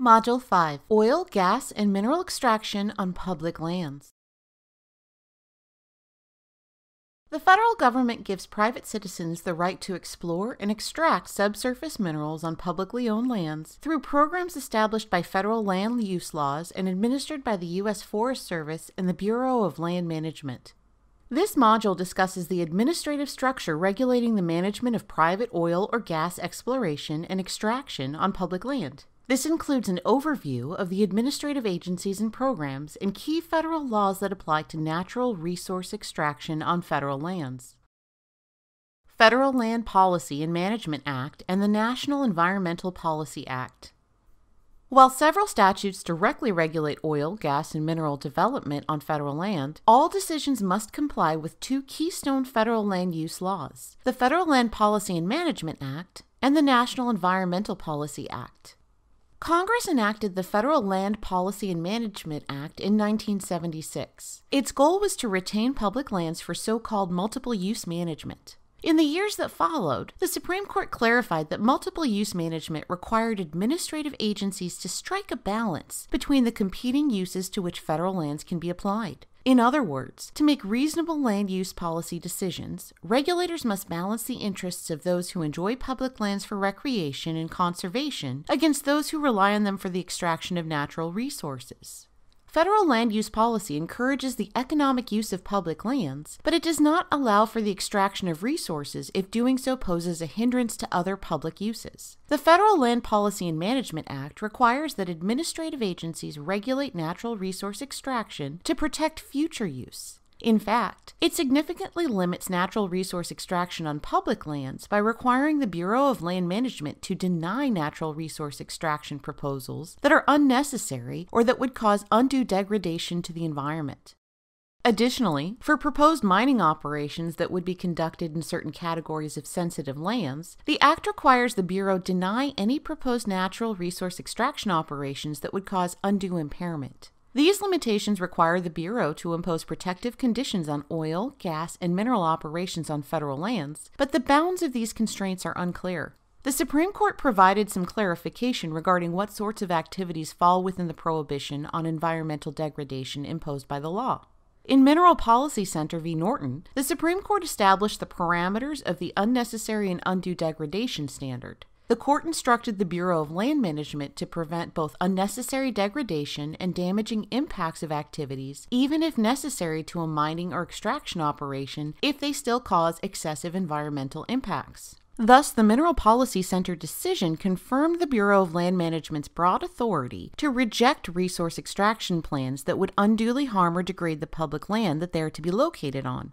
Module 5, Oil, Gas, and Mineral Extraction on Public Lands. The federal government gives private citizens the right to explore and extract subsurface minerals on publicly owned lands through programs established by federal land use laws and administered by the U.S. Forest Service and the Bureau of Land Management. This module discusses the administrative structure regulating the management of private oil or gas exploration and extraction on public land. This includes an overview of the administrative agencies and programs and key federal laws that apply to natural resource extraction on federal lands. Federal Land Policy and Management Act and the National Environmental Policy Act. While several statutes directly regulate oil, gas, and mineral development on federal land, all decisions must comply with two keystone federal land use laws, the Federal Land Policy and Management Act and the National Environmental Policy Act. Congress enacted the Federal Land Policy and Management Act in 1976. Its goal was to retain public lands for so-called multiple-use management. In the years that followed, the Supreme Court clarified that multiple-use management required administrative agencies to strike a balance between the competing uses to which federal lands can be applied. In other words, to make reasonable land use policy decisions, regulators must balance the interests of those who enjoy public lands for recreation and conservation against those who rely on them for the extraction of natural resources. Federal land use policy encourages the economic use of public lands, but it does not allow for the extraction of resources if doing so poses a hindrance to other public uses. The Federal Land Policy and Management Act requires that administrative agencies regulate natural resource extraction to protect future use. In fact, it significantly limits natural resource extraction on public lands by requiring the Bureau of Land Management to deny natural resource extraction proposals that are unnecessary or that would cause undue degradation to the environment. Additionally, for proposed mining operations that would be conducted in certain categories of sensitive lands, the Act requires the Bureau deny any proposed natural resource extraction operations that would cause undue impairment. These limitations require the Bureau to impose protective conditions on oil, gas, and mineral operations on federal lands, but the bounds of these constraints are unclear. The Supreme Court provided some clarification regarding what sorts of activities fall within the prohibition on environmental degradation imposed by the law. In Mineral Policy Center v. Norton, the Supreme Court established the parameters of the unnecessary and undue degradation standard. The court instructed the Bureau of Land Management to prevent both unnecessary degradation and damaging impacts of activities, even if necessary to a mining or extraction operation, if they still cause excessive environmental impacts. Thus, the Mineral Policy Center decision confirmed the Bureau of Land Management's broad authority to reject resource extraction plans that would unduly harm or degrade the public land that they are to be located on.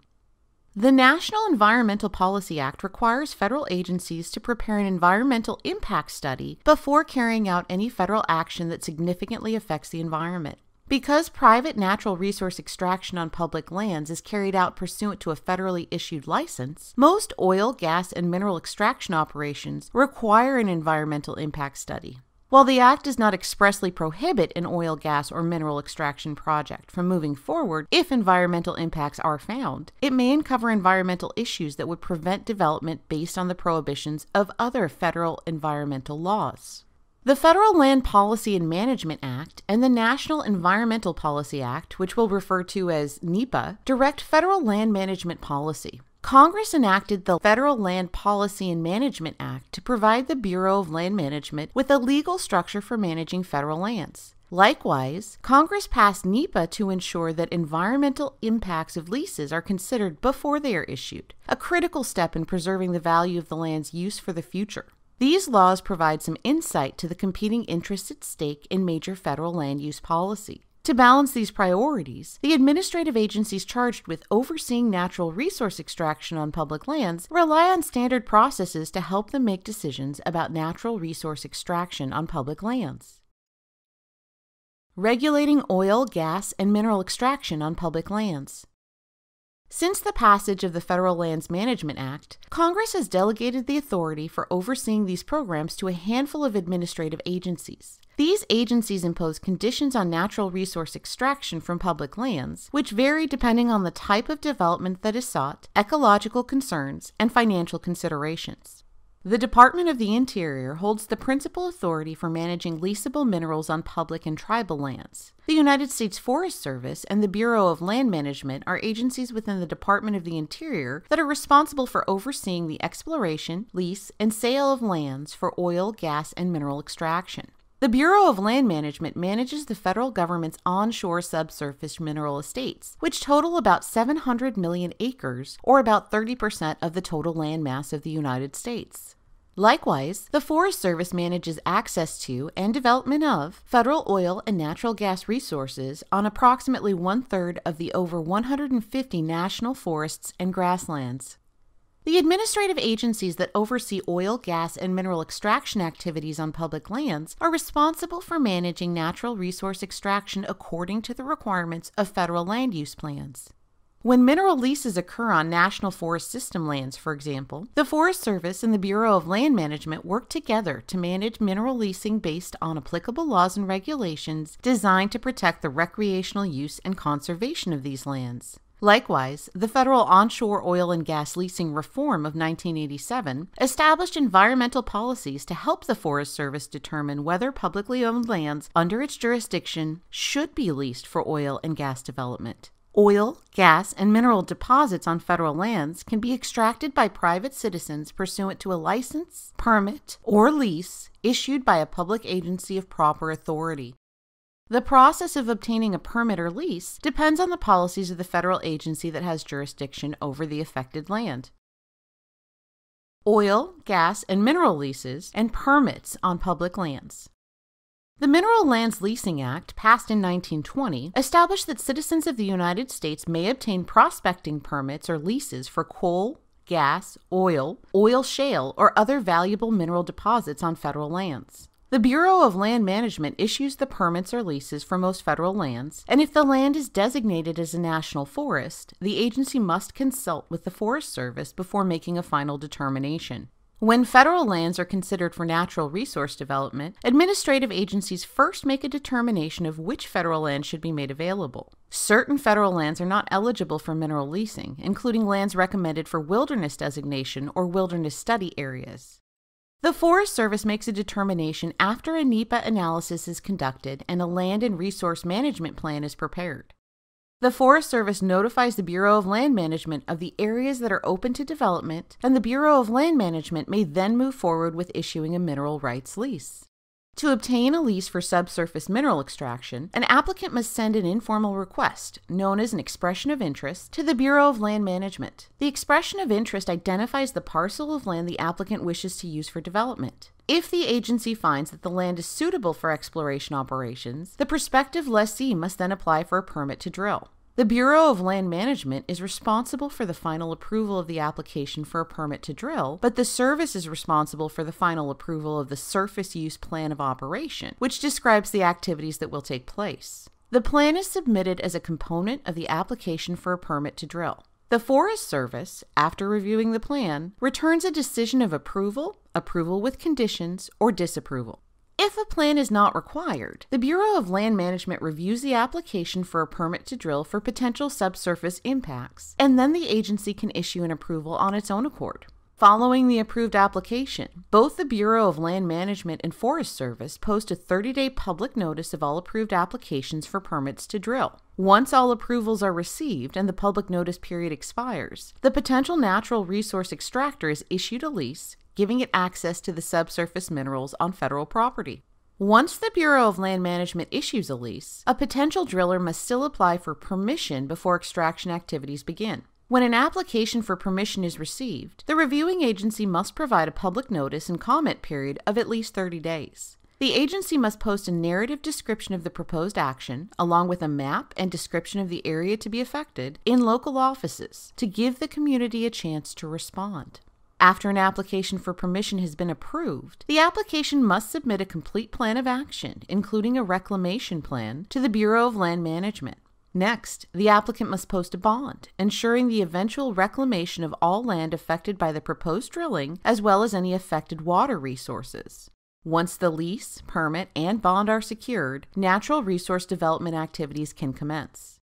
The National Environmental Policy Act requires federal agencies to prepare an environmental impact study before carrying out any federal action that significantly affects the environment. Because private natural resource extraction on public lands is carried out pursuant to a federally issued license, most oil, gas, and mineral extraction operations require an environmental impact study. While the Act does not expressly prohibit an oil, gas, or mineral extraction project from moving forward if environmental impacts are found, it may uncover environmental issues that would prevent development based on the prohibitions of other federal environmental laws. The Federal Land Policy and Management Act and the National Environmental Policy Act, which we'll refer to as NEPA, direct federal land management policy. Congress enacted the Federal Land Policy and Management Act to provide the Bureau of Land Management with a legal structure for managing federal lands. Likewise, Congress passed NEPA to ensure that environmental impacts of leases are considered before they are issued, a critical step in preserving the value of the land's use for the future. These laws provide some insight to the competing interests at stake in major federal land use policy. To balance these priorities, the administrative agencies charged with overseeing natural resource extraction on public lands rely on standard processes to help them make decisions about natural resource extraction on public lands. Regulating oil, gas, and mineral extraction on public lands. Since the passage of the Federal Lands Management Act, Congress has delegated the authority for overseeing these programs to a handful of administrative agencies. These agencies impose conditions on natural resource extraction from public lands, which vary depending on the type of development that is sought, ecological concerns, and financial considerations. The Department of the Interior holds the principal authority for managing leasable minerals on public and tribal lands. The United States Forest Service and the Bureau of Land Management are agencies within the Department of the Interior that are responsible for overseeing the exploration, lease, and sale of lands for oil, gas, and mineral extraction. The Bureau of Land Management manages the federal government's onshore subsurface mineral estates, which total about 700 million acres, or about 30% of the total land mass of the United States. Likewise, the Forest Service manages access to and development of federal oil and natural gas resources on approximately one-third of the over 150 national forests and grasslands. The administrative agencies that oversee oil, gas, and mineral extraction activities on public lands are responsible for managing natural resource extraction according to the requirements of federal land use plans. When mineral leases occur on National Forest System lands, for example, the Forest Service and the Bureau of Land Management work together to manage mineral leasing based on applicable laws and regulations designed to protect the recreational use and conservation of these lands. Likewise, the Federal Onshore Oil and Gas Leasing Reform of 1987 established environmental policies to help the Forest Service determine whether publicly owned lands under its jurisdiction should be leased for oil and gas development. Oil, gas, and mineral deposits on federal lands can be extracted by private citizens pursuant to a license, permit, or lease issued by a public agency of proper authority. The process of obtaining a permit or lease depends on the policies of the federal agency that has jurisdiction over the affected land. Oil, gas, and mineral leases and permits on public lands. The Mineral Lands Leasing Act, passed in 1920, established that citizens of the United States may obtain prospecting permits or leases for coal, gas, oil, oil shale, or other valuable mineral deposits on federal lands. The Bureau of Land Management issues the permits or leases for most federal lands, and if the land is designated as a national forest, the agency must consult with the Forest Service before making a final determination. When federal lands are considered for natural resource development, administrative agencies first make a determination of which federal land should be made available. Certain federal lands are not eligible for mineral leasing, including lands recommended for wilderness designation or wilderness study areas. The Forest Service makes a determination after a NEPA analysis is conducted and a land and resource management plan is prepared. The Forest Service notifies the Bureau of Land Management of the areas that are open to development, and the Bureau of Land Management may then move forward with issuing a mineral rights lease. To obtain a lease for subsurface mineral extraction, an applicant must send an informal request, known as an expression of interest, to the Bureau of Land Management. The expression of interest identifies the parcel of land the applicant wishes to use for development. If the agency finds that the land is suitable for exploration operations, the prospective lessee must then apply for a permit to drill. The Bureau of Land Management is responsible for the final approval of the application for a permit to drill, but the service is responsible for the final approval of the Surface Use Plan of Operation, which describes the activities that will take place. The plan is submitted as a component of the application for a permit to drill. The Forest Service, after reviewing the plan, returns a decision of approval, approval with conditions, or disapproval. If a plan is not required, the Bureau of Land Management reviews the application for a permit to drill for potential subsurface impacts, and then the agency can issue an approval on its own accord. Following the approved application, both the Bureau of Land Management and Forest Service post a 30-day public notice of all approved applications for permits to drill. Once all approvals are received and the public notice period expires, the potential natural resource extractor is issued a lease, giving it access to the subsurface minerals on federal property. Once the Bureau of Land Management issues a lease, a potential driller must still apply for permission before extraction activities begin. When an application for permission is received, the reviewing agency must provide a public notice and comment period of at least 30 days. The agency must post a narrative description of the proposed action, along with a map and description of the area to be affected, in local offices to give the community a chance to respond. After an application for permission has been approved, the application must submit a complete plan of action, including a reclamation plan, to the Bureau of Land Management. Next, the applicant must post a bond, ensuring the eventual reclamation of all land affected by the proposed drilling, as well as any affected water resources. Once the lease, permit, and bond are secured, natural resource development activities can commence.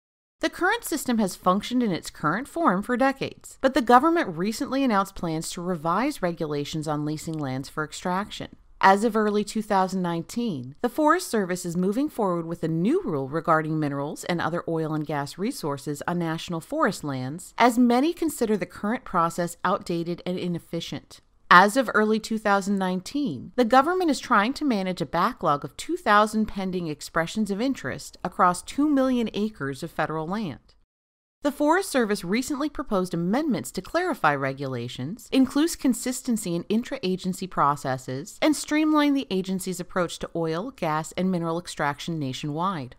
The current system has functioned in its current form for decades, but the government recently announced plans to revise regulations on leasing lands for extraction. As of early 2019, the Forest Service is moving forward with a new rule regarding minerals and other oil and gas resources on national forest lands, as many consider the current process outdated and inefficient. As of early 2019, the government is trying to manage a backlog of 2,000 pending expressions of interest across 2 million acres of federal land. The Forest Service recently proposed amendments to clarify regulations, include consistency in intra-agency processes, and streamline the agency's approach to oil, gas, and mineral extraction nationwide.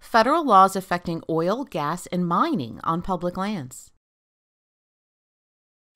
Federal laws affecting oil, gas, and mining on public lands.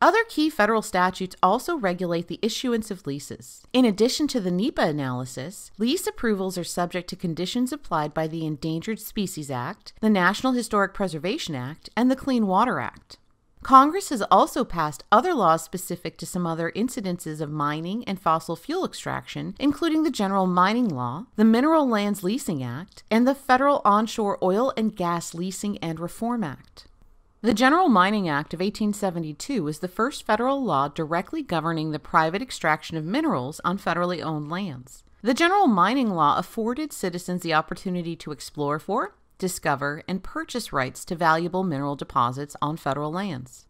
Other key federal statutes also regulate the issuance of leases. In addition to the NEPA analysis, lease approvals are subject to conditions applied by the Endangered Species Act, the National Historic Preservation Act, and the Clean Water Act. Congress has also passed other laws specific to some other incidences of mining and fossil fuel extraction, including the General Mining Law, the Mineral Lands Leasing Act, and the Federal Onshore Oil and Gas Leasing and Reform Act. The General Mining Act of 1872 is the first federal law directly governing the private extraction of minerals on federally owned lands. The General Mining Law afforded citizens the opportunity to explore for, discover, and purchase rights to valuable mineral deposits on federal lands.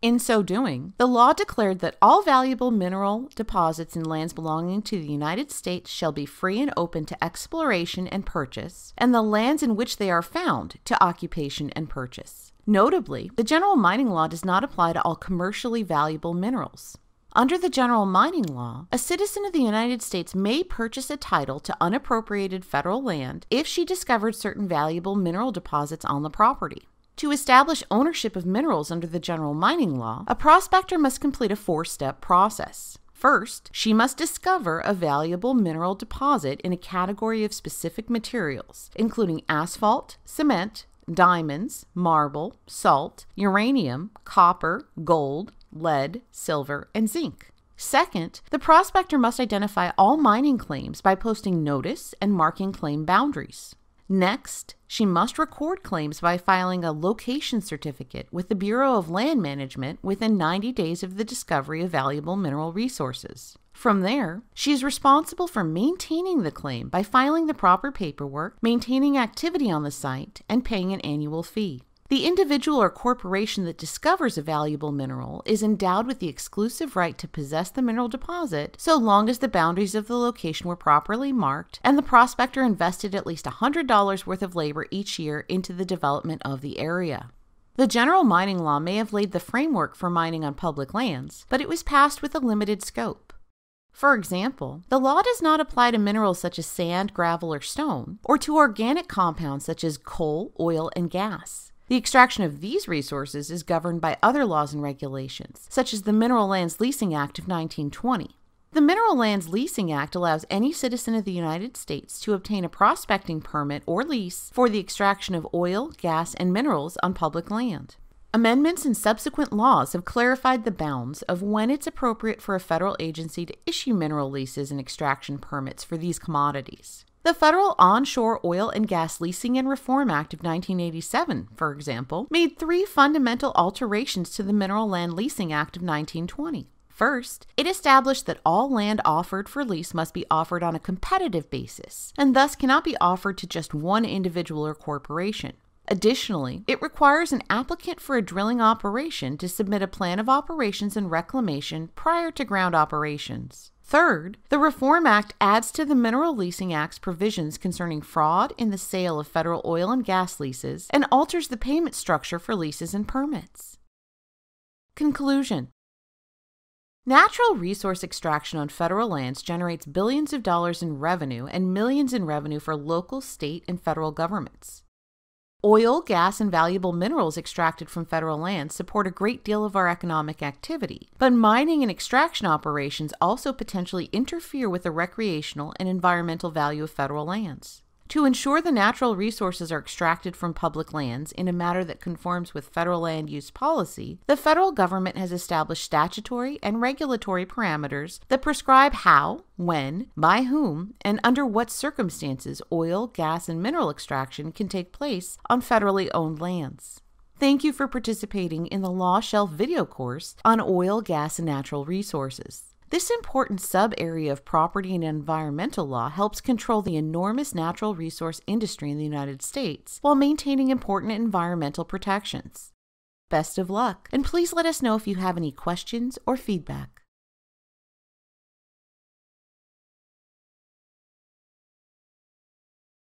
In so doing, the law declared that all valuable mineral deposits in lands belonging to the United States shall be free and open to exploration and purchase, and the lands in which they are found to occupation and purchase. Notably, the General Mining Law does not apply to all commercially valuable minerals. Under the General Mining Law, a citizen of the United States may purchase a title to unappropriated federal land if she discovered certain valuable mineral deposits on the property. To establish ownership of minerals under the General Mining Law, a prospector must complete a four-step process. First, she must discover a valuable mineral deposit in a category of specific materials, including asphalt, cement, diamonds, marble, salt, uranium, copper, gold, lead, silver, and zinc. Second, the prospector must identify all mining claims by posting notice and marking claim boundaries. Next, she must record claims by filing a location certificate with the Bureau of Land Management within 90 days of the discovery of valuable mineral resources. From there, she is responsible for maintaining the claim by filing the proper paperwork, maintaining activity on the site, and paying an annual fee. The individual or corporation that discovers a valuable mineral is endowed with the exclusive right to possess the mineral deposit so long as the boundaries of the location were properly marked and the prospector invested at least $100 worth of labor each year into the development of the area. The General Mining Law may have laid the framework for mining on public lands, but it was passed with a limited scope. For example, the law does not apply to minerals such as sand, gravel, or stone, or to organic compounds such as coal, oil, and gas. The extraction of these resources is governed by other laws and regulations, such as the Mineral Lands Leasing Act of 1920. The Mineral Lands Leasing Act allows any citizen of the United States to obtain a prospecting permit or lease for the extraction of oil, gas, and minerals on public land. Amendments and subsequent laws have clarified the bounds of when it's appropriate for a federal agency to issue mineral leases and extraction permits for these commodities. The Federal Onshore Oil and Gas Leasing and Reform Act of 1987, for example, made three fundamental alterations to the Mineral Land Leasing Act of 1920. First, it established that all land offered for lease must be offered on a competitive basis, and thus cannot be offered to just one individual or corporation. Additionally, it requires an applicant for a drilling operation to submit a plan of operations and reclamation prior to ground operations. Third, the Reform Act adds to the Mineral Leasing Act's provisions concerning fraud in the sale of federal oil and gas leases and alters the payment structure for leases and permits. Conclusion. Natural resource extraction on federal lands generates billions of dollars in revenue and millions in revenue for local, state, and federal governments. Oil, gas, and valuable minerals extracted from federal lands support a great deal of our economic activity, but mining and extraction operations also potentially interfere with the recreational and environmental value of federal lands. to ensure the natural resources are extracted from public lands in a manner that conforms with federal land use policy, the federal government has established statutory and regulatory parameters that prescribe how, when, by whom, and under what circumstances oil, gas, and mineral extraction can take place on federally owned lands. Thank you for participating in the Law Shelf video course on oil, gas, and natural resources. This important sub-area of property and environmental law helps control the enormous natural resource industry in the United States while maintaining important environmental protections. Best of luck, and please let us know if you have any questions or feedback.